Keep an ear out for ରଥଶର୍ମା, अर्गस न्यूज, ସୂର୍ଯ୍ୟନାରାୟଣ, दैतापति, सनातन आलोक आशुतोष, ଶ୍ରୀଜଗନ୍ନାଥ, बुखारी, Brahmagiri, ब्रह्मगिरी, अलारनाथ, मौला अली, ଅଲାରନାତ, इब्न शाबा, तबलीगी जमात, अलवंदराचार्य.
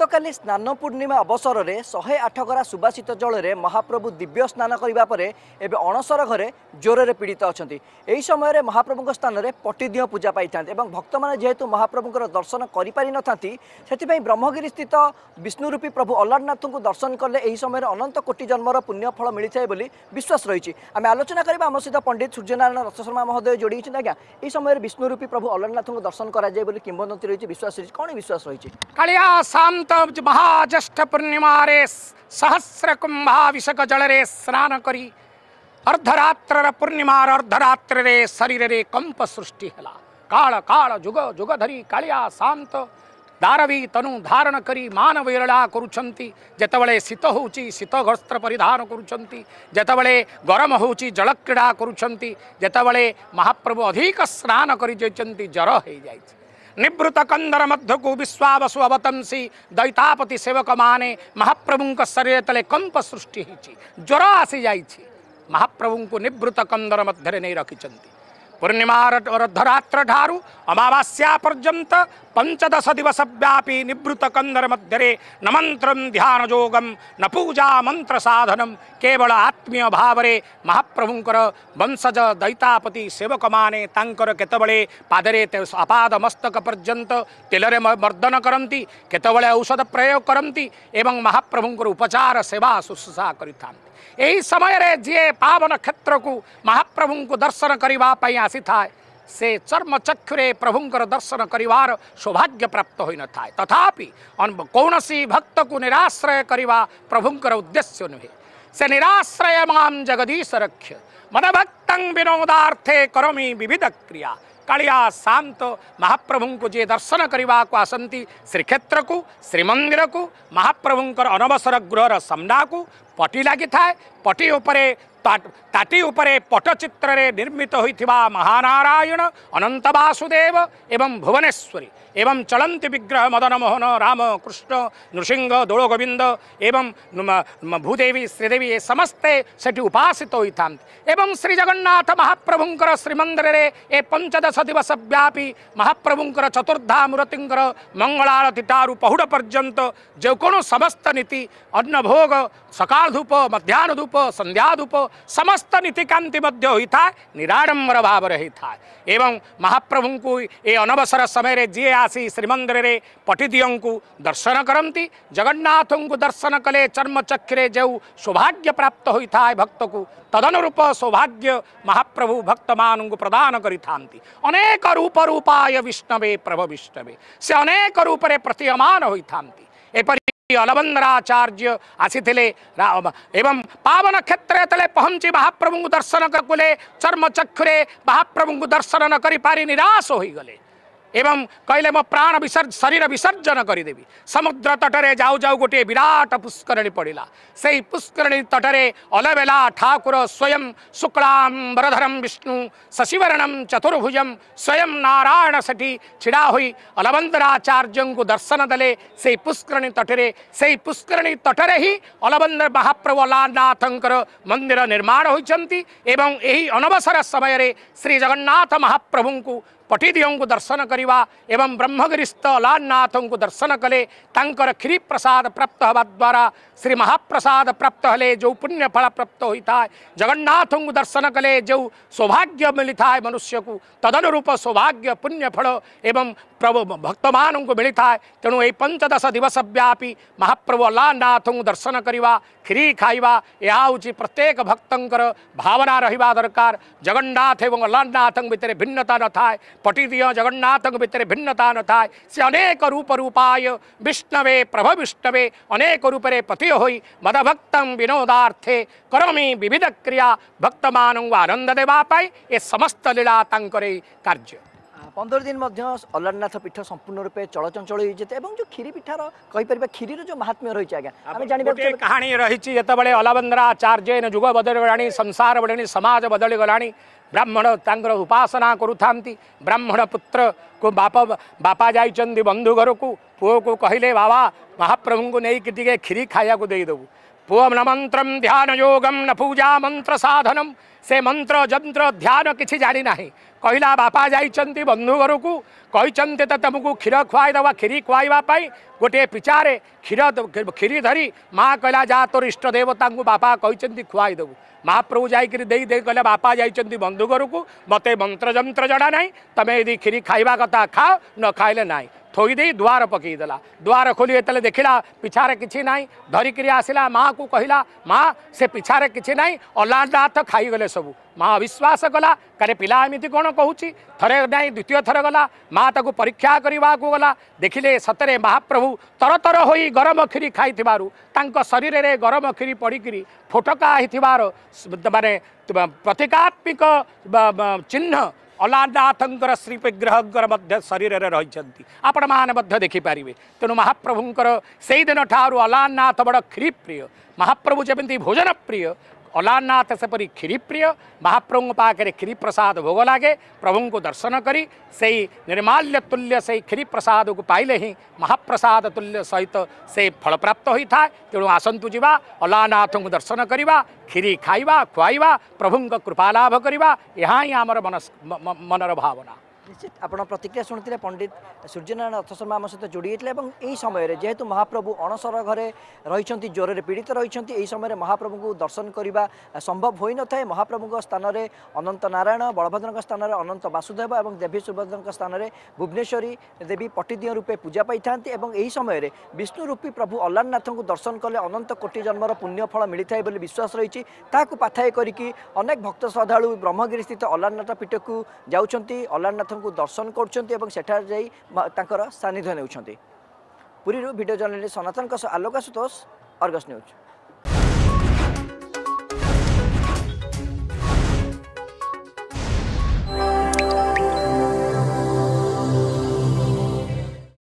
गतकाली स्नान पूर्णिमा अवसर में 108 गरा सुवासित जल में महाप्रभु दिव्य स्नान करने पर एवं अणसर घरे जोर में पीड़ित अच्छा यही समय महाप्रभु स्थान में पट्टिदिह पूजा पाई था भक्त मैंने जेहेतु महाप्रभुं दर्शन कर ब्रह्मगिरी स्थित विष्णुरूपी प्रभु अलारनाथ को दर्शन कले यही समय अनंत कोटि जन्मर पुण्यफल मिली थाए बोली विश्वास रही आम आलोचना करवा आम सहित पंडित सूर्यनारायण रथशर्मा महोदय जोड़ी आज्ञा यही समय विष्णुरूपी प्रभु अलारनाथ को दर्शन कराए बोली किंवदंती रही विश्वास रही कौन विश्वास रही महाज्येष्ठ पूर्णिमा सहस्र कुंभाभिषेक जलरे स्नान करी अर्धरात्र पूर्णिमा अर्धरात्र शरीर रे कंप सृष्टि हला काल काल जुग जुगधरी कालिया शांत दारवी तनु धारण करी मानव विरला करुछंती जेतबळे शीत होउची शीत वस्त्र परिधान करुछंती जेतबळे गरम होउची जल क्रीड़ा करुछंती जेतबळे महाप्रभु अधिक स्नान करी जैचंती जर हे जायछि निवृत कंदर मध्य को विश्वावसु अवतंसी दैतापति सेवक माने महाप्रभुं शरीर तले कंप सृष्टि होइछि ज्वर आसी जाइछि महाप्रभुं को निवृत कंदर मध्य नहीं रखिछंती पूर्णिमा अर्धरात्र ढारू अमावास्या पर्यंत 15 दिवस व्यापी निवृत कंदर मध्य न मंत्रम ध्यान जोगम न पूजा मंत्र साधनम केवल आत्मीय भाव रे महाप्रभुंकर वंशज दैतापति सेवक माने तांकर केतबळे पादरे अपाद मस्तक पर्यंत तेलरे मर्दन करंती केतबळे औषध प्रयोग करंती एवं महाप्रभुंकर उपचार सेवा शुश्रूषा करिथांती यही समय रे जे पावन क्षेत्र को महाप्रभुं को दर्शन करने आसी थाए से चर्मचक्षुरे प्रभुंकर दर्शन करिवार सौभाग्य प्राप्त होई न थाए तथापि कौनसी भक्त को निराश्रय करवा प्रभुंकर उद्देश्य नुहे से निराश्रय माम जगदीश रक्ष मन भक्तं विनोदार्थे करमी विविध क्रिया कालिया शांत महाप्रभुं को जे दर्शन करने को आसती श्रीक्षेत्र को श्रीमंदिर को महाप्रभुंकर अनवसर गृहर सामना को पटी लगी थाए पटी उपरे ताटी उपरे पटचित्र रे निर्मित होइथिबा महानारायण अनंत वासुदेव एवं भुवनेश्वरी एवं चलंती विग्रह मदन मोहन राम कृष्ण नृसिंह दोलो गोविंद एवं भूदेवी श्रीदेवी ये समस्ते सेठी उपासित होइथांत एवं श्री जगन्नाथ महाप्रभुंकर श्रीमंदिर रे ए 15 दिवस व्यापी महाप्रभुंकर चतुर्धा मूर्तिंकर मंगलारती ठारू पहुड़ पर्यंत जो कोनो समस्त नीति अन्न भोग सकाल धूप मध्याह्न धूप संध्या धूप समस्त नीति कांति मध्य होई था निराडम्बर भाव रही था एवं महाप्रभु को ये अनवसर समय रे जी आसी श्रीमंदिर रे पटिदियों को दर्शन करती जगन्नाथ को दर्शन कले चर्मचक्रे जो सौभाग्य प्राप्त होई था भक्त को तदनुरूप सौभाग्य महाप्रभु भक्त मान को प्रदान करी थांती अनेक रूप रूपाय विष्णवे प्रभु विष्णवे से अनेक रूप रे प्रतीयमान होई थांती एपरि अलवंदराचार्य आसीथिले एवं पावन क्षेत्र तले पहुंची महाप्रभु को दर्शन कले चर्मचक्षुरे महाप्रभु को दर्शन न करि पारि निराश होई गले एवं कहले मो प्राण विसर्जन शरीर विसर्जन करदेवी समुद्र तटरे जाऊ जाऊ गोटे विराट पुष्करणी पड़ा से पुष्करणी तटरे अलबेला ठाकुर स्वयं शुक्लांबरधरम विष्णु शशिवर्णम चतुर्भुजम स्वयं नारायण सेठी छिड़ा हुई अलवंदराचार्य को दर्शन दे से पुष्करणी तटरे ही अलवंदर महाप्रभु अलारनाथ मंदिर निर्माण होती एवं यही अनवसर समय रे श्री जगन्नाथ महाप्रभु को पटिदियों को दर्शन करवा एवं ब्रह्मगिरीस्थ अलारनाथ को दर्शन कले तांकर खिरी प्रसाद प्राप्त हवा द्वारा श्री महाप्रसाद प्राप्त हले जो पुण्य फल प्राप्त होता है जगन्नाथ को दर्शन कले जो सौभाग्य मिलता है मनुष्य को तदनुरूप सौभाग्य पुण्य फल एवं प्रभु भक्तमान को मिलता है तेणु ये 15 दिवस व्यापी महाप्रभु अलारनाथ को दर्शन करवा खिरी खाइवा यह हूँ प्रत्येक भक्तर भावना रहा दरकार जगन्नाथ एवं अलारनाथ भितर भिन्नता न थाए पटिदिय जगन्नाथ भितर भिन्नता न थाए से अनेक रूप रूपाय विष्णवे प्रभु विष्णवे अनेक रूपरे पति होई मदभक्तं विनोदार्थे करमी विविध क्रिया भक्तमानंग आनंद देवा पाई ये समस्त लीला तांकरे कार्य 15 दिन अलारनाथ पीठ संपूर्ण रूप चलचंचल जो खीरी पिठार कहीपर खीरी जो महात्म्य रही है कहानी रही अलारनाथाचार्य जुग बदल गलानी संसार बदल समाज बदल गलानी ब्राह्मण तांकर उपासना करुथांती ब्राह्मण पुत्र को बापा जाइचंदी बंधु घर को पुओ को कहले बाबा महाप्रभु को नहीं खीरी खाया को देदेबू ओम न मंत्रम ध्यान योगम न पूजा मंत्र साधनम। से मंत्र जंत्र ध्यान किसी जानी ना कहला बापा जाइंती बंधु घर को कहते तो तुमको क्षीर खुआईदेव क्षीरी खुआईवाई गोटे पिचारे क्षीर क्षीरी धरी माँ कहला जा तोर इष्ट देवता बापा कहते खुआईदेव। महाप्रभु जाकि कहले बापा जाइंती बंधु घर को मत मंत्र जंत्र जना ना तुम्हें यदि क्षीरी खाइबा कथा खाओ न खाइले ना थोईदे द्वार पकईदेला। द्वार खोली खोल देखला पिछारे किसी ना धरिकी आसला माँ को कहला माँ से पिछारे किसी ना अलारनाथ खाईगले सबू। माँ अविश्वास गला करे पिला एमती कौन कहूँ थरे ना द्वितीय थर गला माँ ताकू परीक्षा करने को गला देखिले सतरे महाप्रभु तरतर हो गरम खीरी खाई शरीर में गरम खीरी पड़की फोटका हो माने प्रतीकात्मक चिन्ह अलारनाथंकर श्रीविग्रह मध्य शरीर में रही आपण मैंने देखिपारे। तेणु महाप्रभुंर से दिन ठार अलारनाथ बड़ क्षीरी प्रिय। महाप्रभु जमी भोजन प्रिय अलारनाथ सेपरी क्षीरी प्रिय। महाप्रभु पाखे क्षीरी प्रसाद भोग लगे प्रभु को दर्शन करी से निर्माल्य तुल्य से क्षीरी प्रसाद को पाइले ही महाप्रसाद तुल्य सहित से फल प्राप्त होता है। तेणु आसतु जावा अलारनाथ को दर्शन करवा क्षीरी खाइवा खुआईवा प्रभुं कृपा लाभ करवा यहाँ ही आमर मनर भावना। निश्चित आपण प्रतिक्रिया शुणुते पंडित सूर्यनारायण रथशर्मा आम सहित जोड़ी होते और यही समय जेहेतु महाप्रभु अणसर घरे रही ज्वर में पीड़ित रही यही समय महाप्रभु को दर्शन करने संभव हो न था। महाप्रभु स्थान में अनंत नारायण बलभद्र स्थान में अनंत वासुदेव और देवी सुभद्र स्थान में भुवनेश्वरी देवी पट्टिदिय रूपे पूजा पाई था। यही समय विष्णु रूपी प्रभु अलारनाथ को दर्शन कले अनंत कोटि जन्मर पुण्यफल मिली था विश्वास रही। पाथाय करके अनेक भक्त श्रद्धालु ब्रह्मगिरी स्थित अलारनाथ पीठ को जाऊँगी अलारनाथ को दर्शन कर सानिध्य नेउछन्ति। पुरी रो video journalist सनातन आलोक आशुतोष अर्गस न्यूज।